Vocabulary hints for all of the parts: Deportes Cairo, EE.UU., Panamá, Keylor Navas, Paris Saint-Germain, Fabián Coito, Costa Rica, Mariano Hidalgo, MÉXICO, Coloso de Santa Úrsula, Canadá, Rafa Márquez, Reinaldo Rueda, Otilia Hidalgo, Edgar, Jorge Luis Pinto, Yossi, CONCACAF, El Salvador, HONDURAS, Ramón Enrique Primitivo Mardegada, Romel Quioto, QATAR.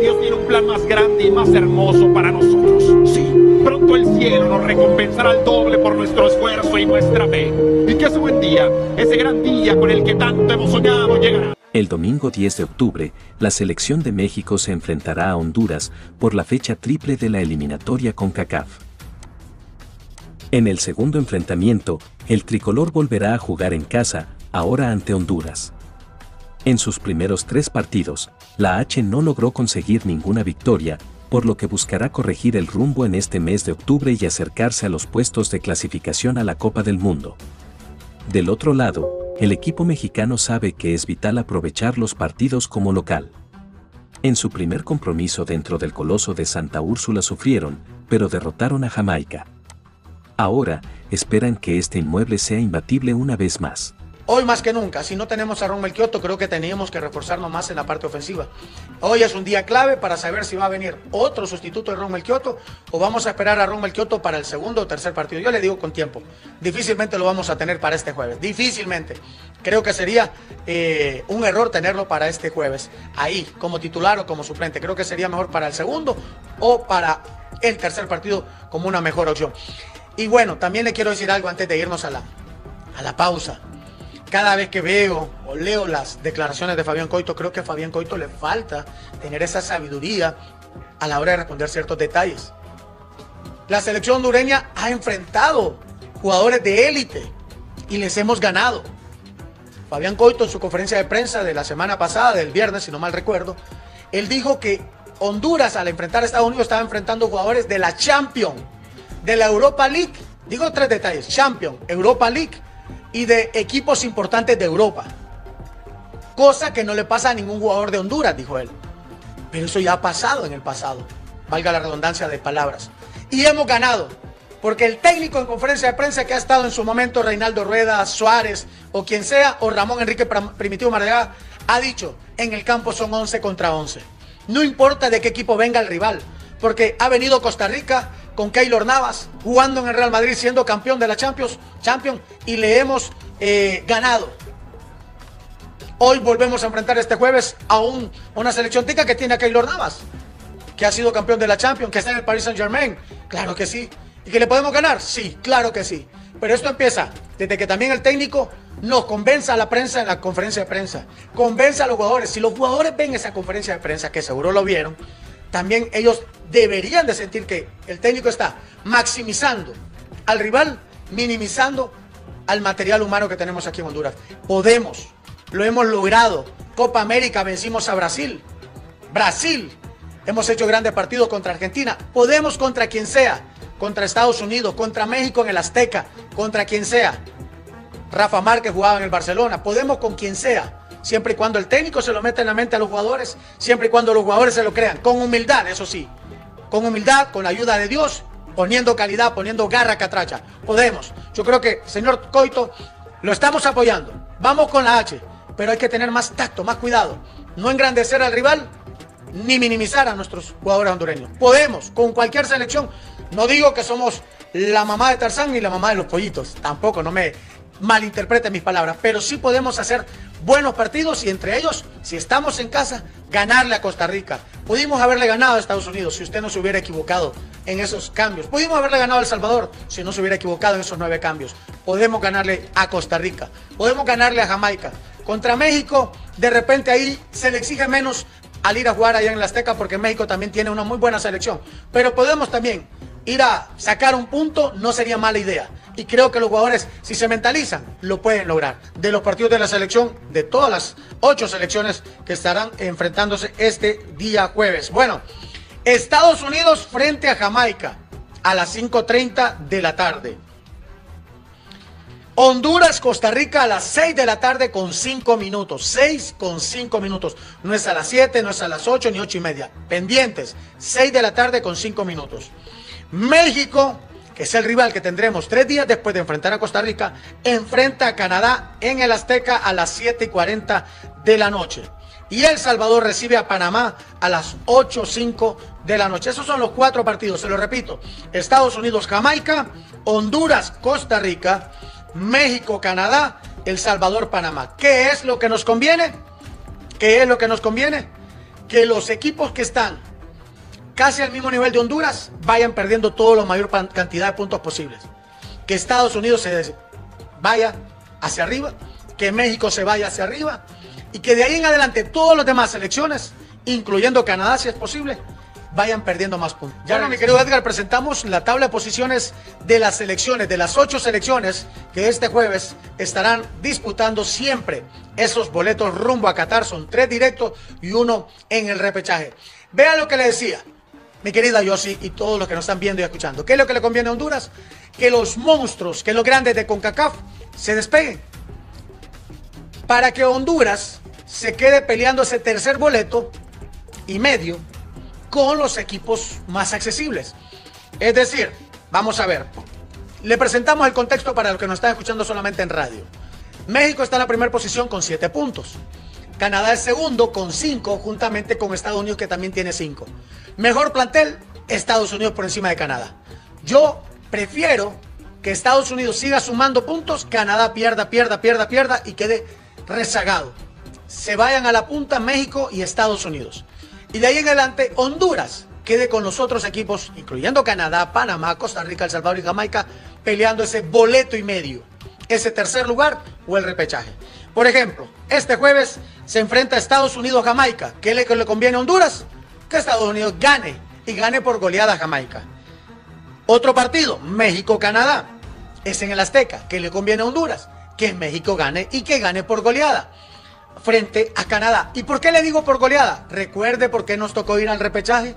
Dios tiene un plan más grande y más hermoso para nosotros. Sí, pronto el cielo nos recompensará al doble por nuestro esfuerzo y nuestra fe. Y que ese buen día, ese gran día con el que tanto hemos soñado llegará. El domingo 10 de octubre, la selección de México se enfrentará a Honduras por la fecha triple de la eliminatoria CONCACAF. En el segundo enfrentamiento, el tricolor volverá a jugar en casa, ahora ante Honduras. En sus primeros 3 partidos, la H no logró conseguir ninguna victoria, por lo que buscará corregir el rumbo en este mes de octubre y acercarse a los puestos de clasificación a la Copa del Mundo. Del otro lado, el equipo mexicano sabe que es vital aprovechar los partidos como local. En su primer compromiso dentro del Coloso de Santa Úrsula sufrieron, pero derrotaron a Jamaica. Ahora, esperan que este inmueble sea imbatible una vez más. Hoy más que nunca, si no tenemos a Romel Quioto, creo que teníamos que reforzarnos más en la parte ofensiva. Hoy es un día clave para saber si va a venir otro sustituto de Romel Quioto o vamos a esperar a Romel Quioto para el segundo o tercer partido. Yo le digo con tiempo, difícilmente lo vamos a tener para este jueves, difícilmente. Creo que sería un error tenerlo para este jueves, ahí, como titular o como suplente. Creo que sería mejor para el segundo o para el tercer partido como una mejor opción. Y bueno, también le quiero decir algo antes de irnos a la pausa. Cada vez que veo o leo las declaraciones de Fabián Coito, creo que a Fabián Coito le falta tener esa sabiduría a la hora de responder ciertos detalles. La selección hondureña ha enfrentado jugadores de élite y les hemos ganado. Fabián Coito, en su conferencia de prensa de la semana pasada, del viernes, si no mal recuerdo, él dijo que Honduras, al enfrentar a Estados Unidos, estaba enfrentando jugadores de la Champions, de la Europa League. Digo 3 detalles: Champions, Europa League y de equipos importantes de Europa, cosa que no le pasa a ningún jugador de Honduras, dijo él. Pero eso ya ha pasado en el pasado, valga la redundancia de palabras, y hemos ganado, porque el técnico en conferencia de prensa que ha estado en su momento, Reinaldo Rueda, Suárez, o quien sea, o Ramón Enrique Primitivo Mardegada, ha dicho, en el campo son 11 contra 11, no importa de qué equipo venga el rival, porque ha venido Costa Rica con Keylor Navas, jugando en el Real Madrid, siendo campeón de la Champions y le hemos ganado. Hoy volvemos a enfrentar este jueves a una selección tica que tiene a Keylor Navas, que ha sido campeón de la Champions, que está en el Paris Saint-Germain, claro que sí. ¿Y que le podemos ganar? Sí, claro que sí. Pero esto empieza desde que también el técnico nos convenza a la prensa en la conferencia de prensa, convenza a los jugadores. Si los jugadores ven esa conferencia de prensa, que seguro lo vieron, también ellos deberían de sentir que el técnico está maximizando al rival, minimizando al material humano que tenemos aquí en Honduras. Podemos, lo hemos logrado. Copa América vencimos a Brasil, hemos hecho grandes partidos contra Argentina. Podemos contra quien sea, contra Estados Unidos, contra México en el Azteca, contra quien sea. Rafa Márquez jugaba en el Barcelona, podemos con quien sea. Siempre y cuando el técnico se lo meta en la mente a los jugadores, siempre y cuando los jugadores se lo crean, con humildad, eso sí, con humildad, con la ayuda de Dios, poniendo calidad, poniendo garra, catracha, podemos. Yo creo que, señor Coito, lo estamos apoyando, vamos con la H, pero hay que tener más tacto, más cuidado, no engrandecer al rival, ni minimizar a nuestros jugadores hondureños. Podemos, con cualquier selección, no digo que somos la mamá de Tarzán ni la mamá de los pollitos, tampoco, no me malinterpreten mis palabras, pero sí podemos hacer buenos partidos y entre ellos, si estamos en casa, ganarle a Costa Rica. Pudimos haberle ganado a Estados Unidos si usted no se hubiera equivocado en esos cambios. Pudimos haberle ganado a El Salvador si no se hubiera equivocado en esos 9 cambios. Podemos ganarle a Costa Rica, podemos ganarle a Jamaica. Contra México, de repente ahí se le exige menos al ir a jugar allá en la Azteca porque México también tiene una muy buena selección. Pero podemos también ir a sacar un punto, no sería mala idea. Y creo que los jugadores, si se mentalizan, lo pueden lograr. De los partidos de la selección, de todas las 8 selecciones que estarán enfrentándose este día jueves. Bueno, Estados Unidos frente a Jamaica a las 5:30 de la tarde. Honduras, Costa Rica a las 6 de la tarde con 5 minutos. 6:05. No es a las 7, no es a las 8 ni 8:30. Pendientes, 6 de la tarde con 5 minutos. México, que es el rival que tendremos 3 días después de enfrentar a Costa Rica, enfrenta a Canadá en el Azteca a las 7:40 de la noche. Y El Salvador recibe a Panamá a las 8:05 de la noche. Esos son los 4 partidos, se lo repito. Estados Unidos, Jamaica, Honduras, Costa Rica, México, Canadá, El Salvador, Panamá. ¿Qué es lo que nos conviene? que los equipos que están casi al mismo nivel de Honduras vayan perdiendo toda la mayor cantidad de puntos posibles. Que Estados Unidos se vaya hacia arriba, que México se vaya hacia arriba y que de ahí en adelante todas las demás selecciones, incluyendo Canadá si es posible, vayan perdiendo más puntos. Ya bueno, mi querido Edgar, presentamos la tabla de posiciones de las selecciones, de las 8 selecciones que este jueves estarán disputando siempre esos boletos rumbo a Qatar. Son 3 directos y 1 en el repechaje. Vea lo que le decía mi querida Yossi y todos los que nos están viendo y escuchando. ¿Qué es lo que le conviene a Honduras? Que los monstruos, que los grandes de CONCACAF se despeguen. Para que Honduras se quede peleando ese tercer boleto y medio con los equipos más accesibles. Es decir, vamos a ver, le presentamos el contexto para los que nos están escuchando solamente en radio. México está en la primera posición con 7 puntos. Canadá es segundo con 5, juntamente con Estados Unidos, que también tiene 5. Mejor plantel, Estados Unidos por encima de Canadá. Yo prefiero que Estados Unidos siga sumando puntos, Canadá pierda y quede rezagado. Se vayan a la punta México y Estados Unidos. Y de ahí en adelante, Honduras quede con los otros equipos, incluyendo Canadá, Panamá, Costa Rica, El Salvador y Jamaica, peleando ese boleto y medio, ese tercer lugar o el repechaje. Por ejemplo, este jueves se enfrenta a Estados Unidos-Jamaica. ¿Qué le conviene a Honduras? Que Estados Unidos gane, y gane por goleada a Jamaica. Otro partido, México-Canadá, es en el Azteca. ¿Qué le conviene a Honduras? Que México gane y que gane por goleada frente a Canadá. ¿Y por qué le digo por goleada? Recuerde por qué nos tocó ir al repechaje.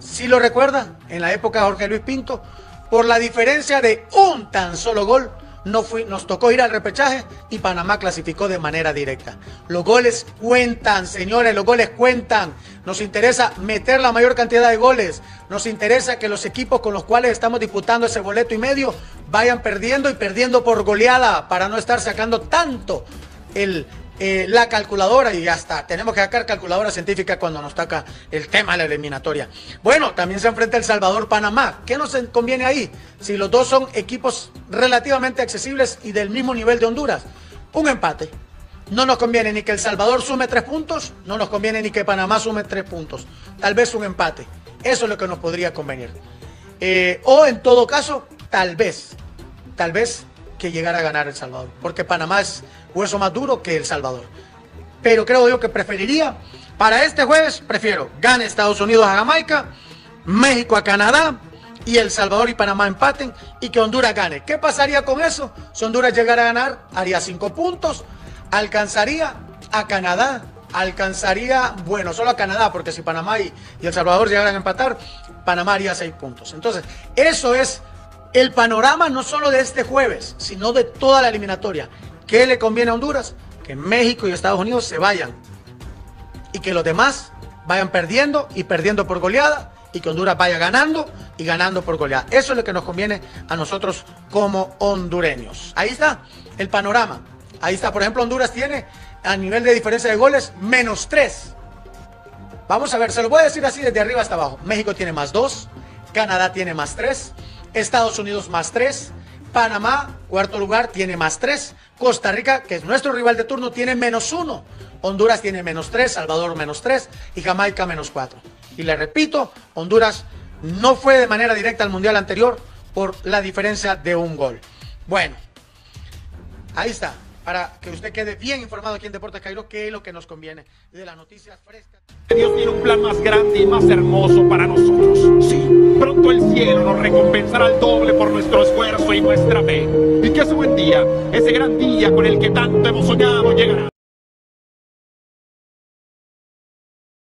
¿Sí lo recuerda? En la época de Jorge Luis Pinto, por la diferencia de un tan solo gol, nos tocó ir al repechaje y Panamá clasificó de manera directa. Los goles cuentan, señores, los goles cuentan. Nos interesa meter la mayor cantidad de goles. Nos interesa que los equipos con los cuales estamos disputando ese boleto y medio vayan perdiendo y perdiendo por goleada para no estar sacando tanto la calculadora, y ya está. Tenemos que sacar calculadora científica cuando nos toca el tema de la eliminatoria. Bueno, también se enfrenta El Salvador-Panamá. ¿Qué nos conviene ahí? Si los dos son equipos relativamente accesibles y del mismo nivel de Honduras, un empate. No nos conviene ni que El Salvador sume 3 puntos, no nos conviene ni que Panamá sume 3 puntos. Tal vez un empate. Eso es lo que nos podría convenir. O en todo caso, tal vez que llegara a ganar El Salvador, porque Panamá es hueso más duro que El Salvador. Pero creo yo que preferiría, para este jueves, prefiero gane Estados Unidos a Jamaica, México a Canadá, y El Salvador y Panamá empaten, y que Honduras gane. ¿Qué pasaría con eso? Si Honduras llegara a ganar, haría 5 puntos, alcanzaría a Canadá, bueno, solo a Canadá, porque si Panamá y El Salvador llegaran a empatar, Panamá haría 6 puntos. Entonces, eso es el panorama no solo de este jueves, sino de toda la eliminatoria. ¿Qué le conviene a Honduras? Que México y Estados Unidos se vayan y que los demás vayan perdiendo y perdiendo por goleada, y que Honduras vaya ganando y ganando por goleada. Eso es lo que nos conviene a nosotros como hondureños. Ahí está el panorama. Ahí está, por ejemplo, Honduras tiene a nivel de diferencia de goles -3. Vamos a ver, se lo voy a decir así desde arriba hasta abajo. México tiene +2, Canadá tiene +3, Estados Unidos +3, Panamá, cuarto lugar, tiene +3, Costa Rica, que es nuestro rival de turno, tiene -1, Honduras tiene -3, Salvador -3 y Jamaica -4. Y le repito, Honduras no fue de manera directa al mundial anterior por la diferencia de un gol. Bueno, ahí está, para que usted quede bien informado aquí en Deportes Cairo, qué es lo que nos conviene de las noticias frescas. Dios tiene un plan más grande y más hermoso para nosotros, sí. Pronto el cielo nos recompensará al doble por nuestro esfuerzo y nuestra fe. Y que ese buen día, ese gran día con el que tanto hemos soñado, llegará.